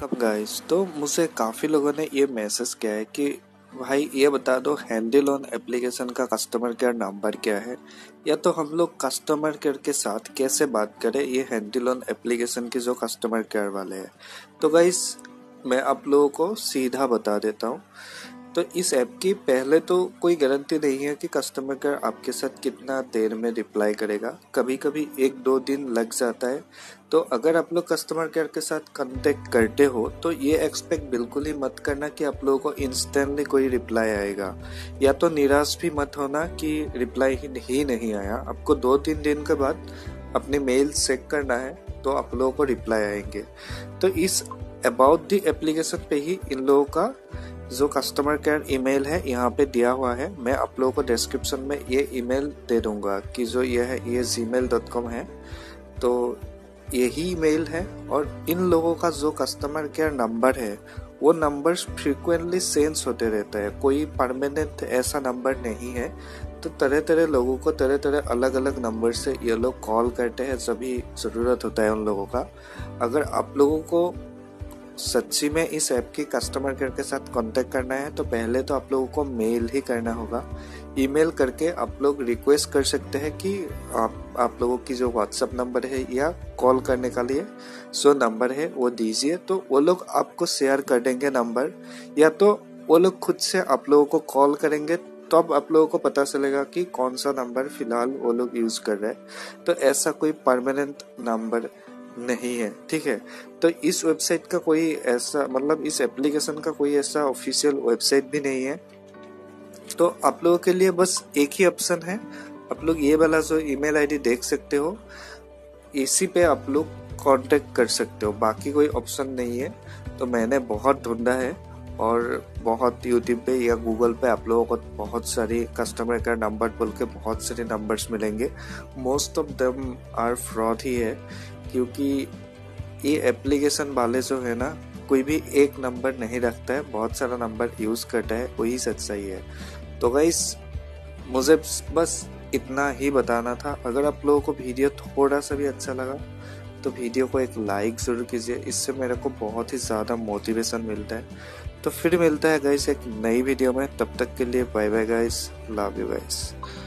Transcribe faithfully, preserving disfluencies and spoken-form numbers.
कब गाइस, तो मुझे काफ़ी लोगों ने ये मैसेज किया है कि भाई ये बता दो हैंडी लोन एप्लीकेशन का कस्टमर केयर नंबर क्या है, या तो हम लोग कस्टमर केयर के साथ कैसे बात करें ये हैंडी लोन एप्लीकेशन के जो कस्टमर केयर वाले हैं। तो गाइस मैं आप लोगों को सीधा बता देता हूँ, तो इस ऐप की पहले तो कोई गारंटी नहीं है कि कस्टमर केयर आपके साथ कितना देर में रिप्लाई करेगा, कभी कभी एक दो दिन लग जाता है। तो अगर आप लोग कस्टमर केयर के साथ कॉन्टेक्ट करते हो तो ये एक्सपेक्ट बिल्कुल ही मत करना कि आप लोगों को इंस्टेंटली कोई रिप्लाई आएगा, या तो निराश भी मत होना कि रिप्लाई ही नहीं, नहीं आया। आपको दो तीन दिन के बाद अपने मेल चेक करना है तो आप लोगों को रिप्लाई आएंगे। तो इस अबाउट दी एप्लीकेशन पे ही इन लोगों का जो कस्टमर केयर ईमेल है यहाँ पे दिया हुआ है। मैं आप लोगों को डिस्क्रिप्शन में ये ईमेल दे दूँगा कि जो ये है ये जीमेल डॉट कॉम है, तो यही ईमेल है। और इन लोगों का जो कस्टमर केयर नंबर है वो नंबर फ्रीक्वेंटली चेंज होते रहता है, कोई परमानेंट ऐसा नंबर नहीं है। तो तरह तरह लोगों को तरह तरह अलग अलग नंबर से ये लोग कॉल करते हैं जब भी ज़रूरत होता है उन लोगों का। अगर आप लोगों को सच्ची में इस ऐप की कस्टमर केयर के साथ कांटेक्ट करना है तो पहले तो आप लोगों को मेल ही करना होगा। ईमेल करके आप लोग रिक्वेस्ट कर सकते हैं कि आप आप लोगों की जो व्हाट्सएप नंबर है या कॉल करने का लिए सो नंबर है वो दीजिए, तो वो लोग आपको शेयर कर देंगे नंबर, या तो वो लोग खुद से आप लोगों को कॉल करेंगे, तब आप लोगों को पता चलेगा कि कौन सा नंबर फ़िलहाल वो लोग यूज़ कर रहे हैं। तो ऐसा कोई परमानेंट नंबर नहीं है, ठीक है। तो इस वेबसाइट का कोई ऐसा मतलब इस एप्लीकेशन का कोई ऐसा ऑफिशियल वेबसाइट भी नहीं है। तो आप लोगों के लिए बस एक ही ऑप्शन है, आप लोग ये वाला जो ईमेल आईडी देख सकते हो इसी पे आप लोग कांटेक्ट कर सकते हो, बाकी कोई ऑप्शन नहीं है। तो मैंने बहुत ढूंढा है और बहुत यूट्यूब पे या गूगल पे आप लोगों को बहुत सारी कस्टमर केयर नंबर बोल के बहुत सारे नंबर्स मिलेंगे, most of them are fraud ही है, क्योंकि ये एप्लीकेशन वाले जो है ना कोई भी एक नंबर नहीं रखता है, बहुत सारा नंबर यूज़ करता है, वही सच्चाई है। तो गाइस मुझे बस इतना ही बताना था। अगर आप लोगों को वीडियो थोड़ा सा भी अच्छा लगा तो वीडियो को एक लाइक ज़रूर कीजिए, इससे मेरे को बहुत ही ज़्यादा मोटिवेशन मिलता है। तो फिर मिलता है गाइस एक नई वीडियो में, तब तक के लिए bye bye guys, love you guys.